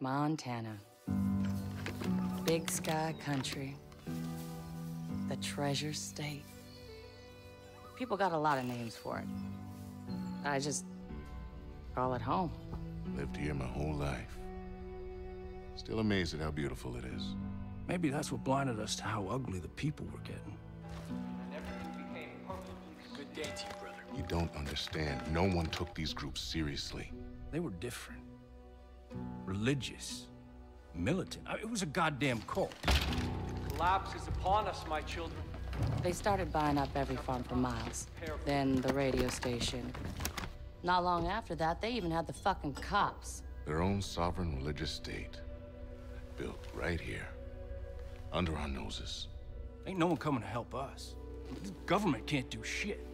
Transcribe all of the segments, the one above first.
Montana. Big sky country. The treasure state. People got a lot of names for it. I just call it home. Lived here my whole life. Still amazed at how beautiful it is. Maybe that's what blinded us to how ugly the people were getting. And everything became perfect. Good day to you, brother. You don't understand. No one took these groups seriously. They were different. Religious. Militant. I mean, it was a goddamn cult. Collapse is upon us, my children. They started buying up every farm for miles. Then the radio station. Not long after that, they even had the fucking cops. Their own sovereign religious state. Built right here. Under our noses. Ain't no one coming to help us. The government can't do shit.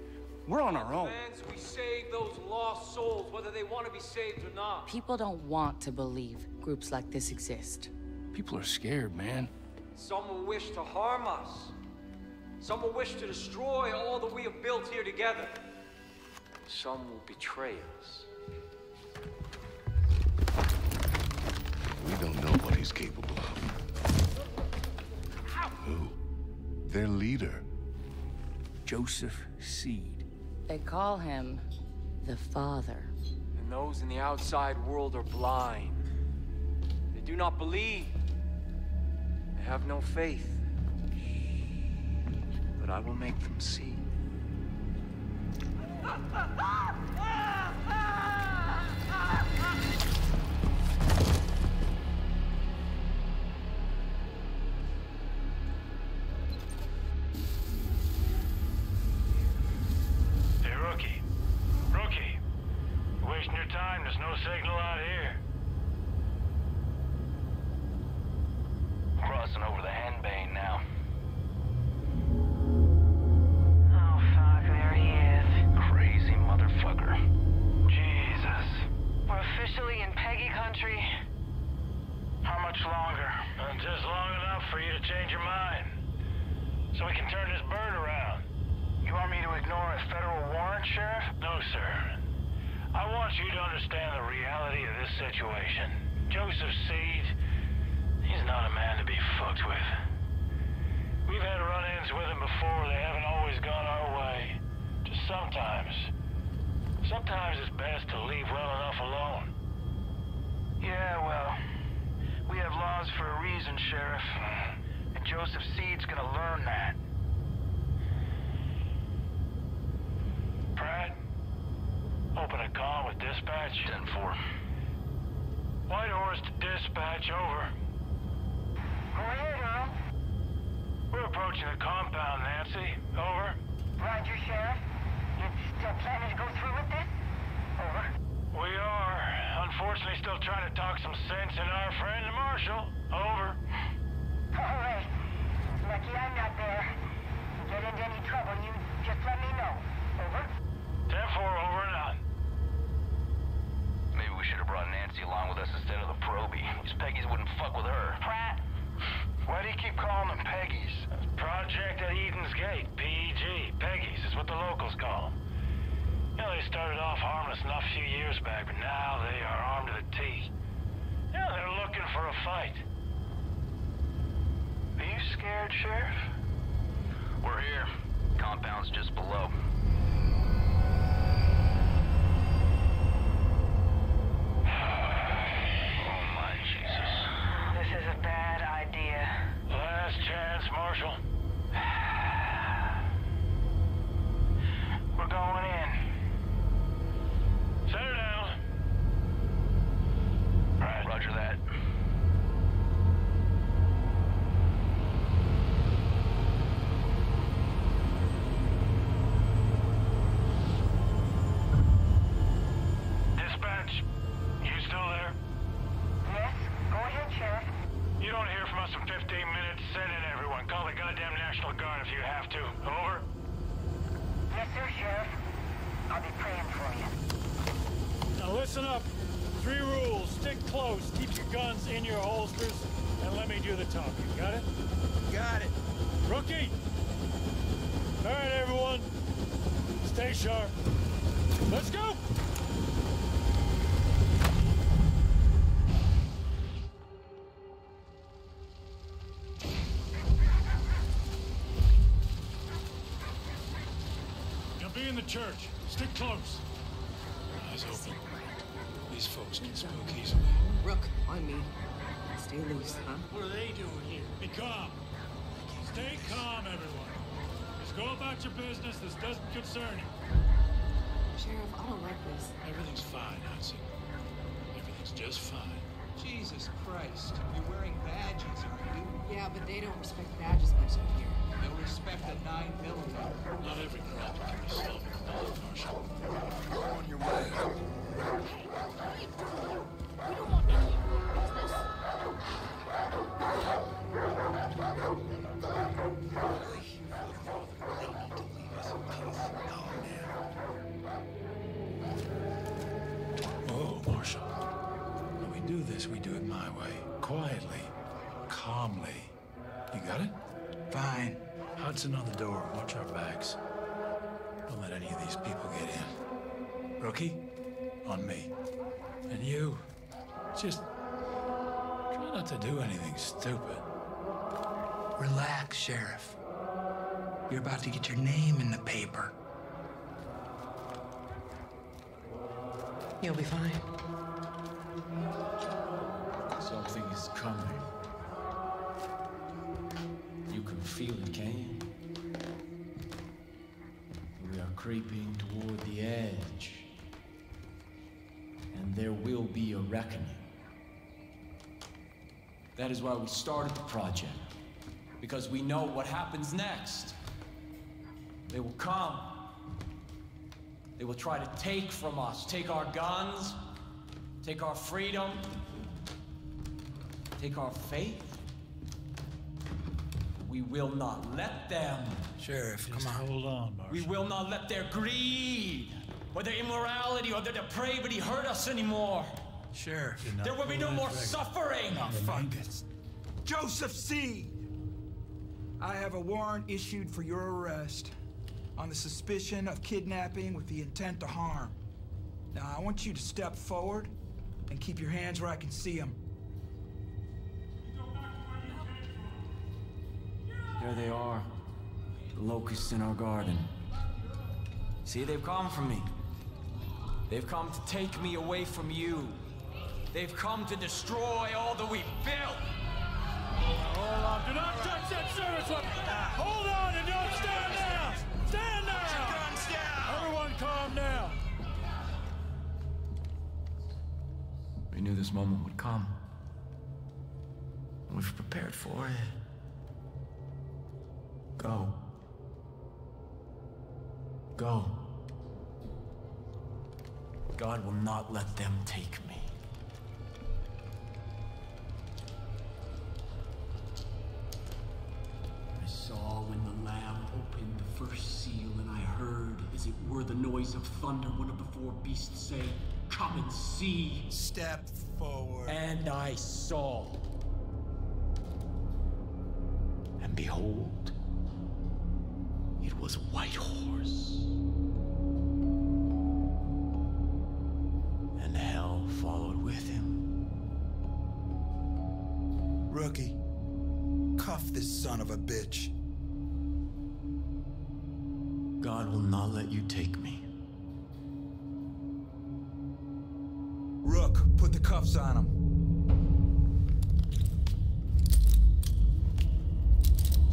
We're on our own. We save those lost souls, whether they want to be saved or not. People don't want to believe groups like this exist. People are scared, man. Some will wish to harm us. Some will wish to destroy all that we have built here together. Some will betray us. We don't know what he's capable of. Ow. Who? Their leader. Joseph Seed. They call him the Father. And those in the outside world are blind. They do not believe. They have no faith. But I will make them see. Let's go! church. Stick close. Eyes open. These folks can spook easily. Rook, on me. Stay loose, huh? What are they doing here? Be calm. Stay calm, everyone. Just go about your business. This doesn't concern you. Sheriff, I don't like this. Everything's fine, Hudson. Everything's just fine. Jesus Christ. You're wearing badges, aren't you? Yeah, but they don't respect badges much up here. They'll respect a 9mm. Not every problem can be solved with a bullet, Marshal. Go on your way. Hey, we don't want to keep doing this. Oh, Marshal. When we do this, we do it my way. Quietly. Calmly. You got it? Fine. Hudson on the door. Watch our backs. Don't let any of these people get in. Rookie, on me. And you, just try not to do anything stupid. Relax, Sheriff. You're about to get your name in the paper. You'll be fine. Something is coming. You can feel it, can't you? We are creeping toward the edge. And there will be a reckoning. That is why we started the project. Because we know what happens next. They will come. They will try to take from us. Take our guns. Take our freedom. Take our faith. We will not let them. Sheriff, come on. Hold on, Marshal. We will not let their greed, or their immorality, or their depravity hurt us anymore. Sheriff. There will be no more suffering. Oh, fuck it. Joseph Seed! I have a warrant issued for your arrest on the suspicion of kidnapping with the intent to harm. Now, I want you to step forward and keep your hands where I can see them. There they are, the locusts in our garden. See, they've come for me. They've come to take me away from you. They've come to destroy all that we've built. Hold on. Do not touch that service weapon. Hold on and don't stand now. Stand now. Put your guns down. Everyone calm now. We knew this moment would come. We've prepared for it. Go. Go. God will not let them take me. When the Lamb opened the first seal, and I heard, as it were the noise of thunder, one of the four beasts say, "Come and see." Step forward. And I saw. And behold, it was a white horse. And hell followed with him. Rookie, cuff this son of a bitch. God will not let you take me. Rook, put the cuffs on him.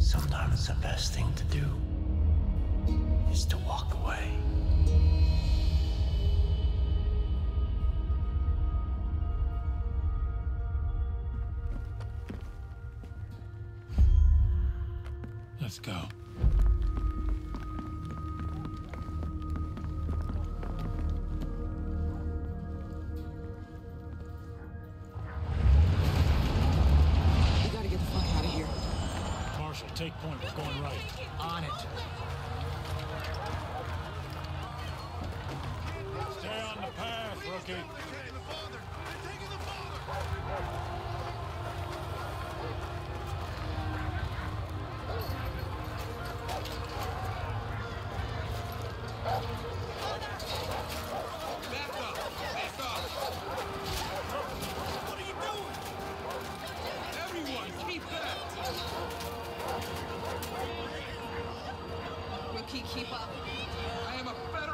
Sometimes the best thing to do is to walk away. Let's go. Take point, it's going right. On it. Stay on the path, Rookie. Keep up. I am a federal...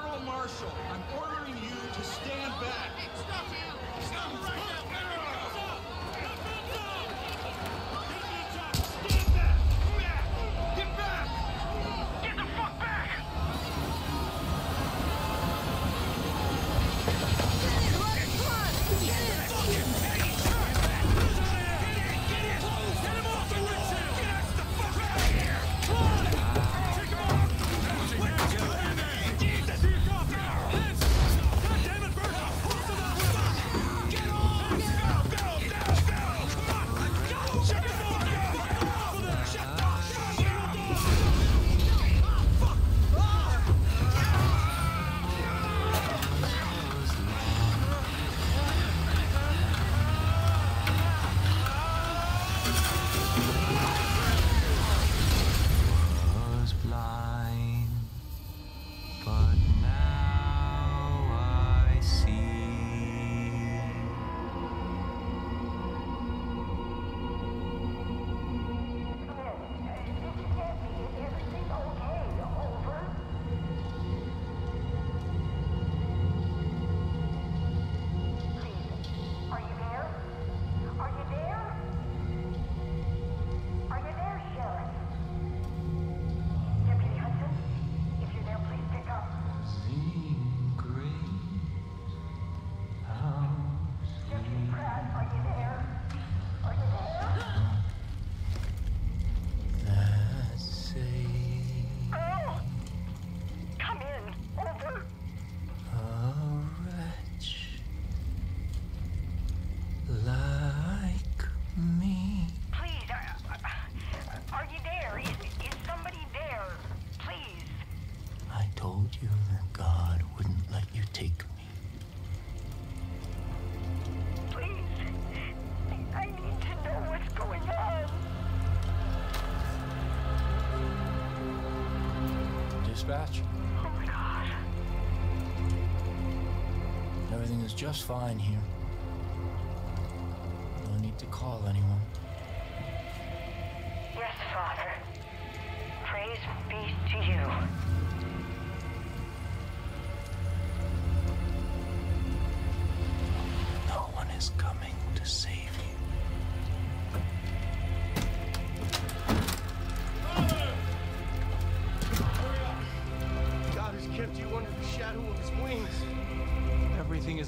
Dispatch. Oh my God. Everything is just fine here. No need to call anyone. Yes, Father. Praise be to you.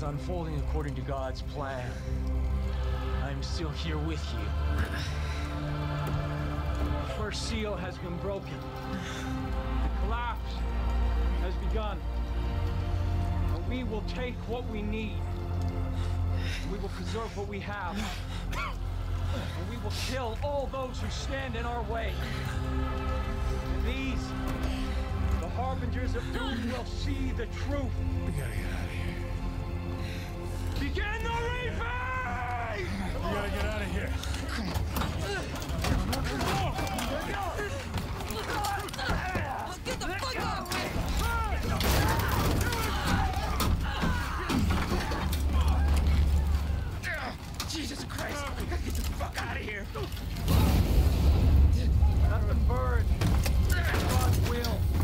Unfolding according to God's plan. I'm still here with you. The first seal has been broken. The collapse has begun. And we will take what we need. We will preserve what we have. And we will kill all those who stand in our way. And these, the harbingers of doom, will see the truth. We gotta get out of here. Begin the refight! We gotta get out of here. Come on. Let's get the fuck off! Jesus Christ! We gotta get the fuck out of here! Not the bird. God's will.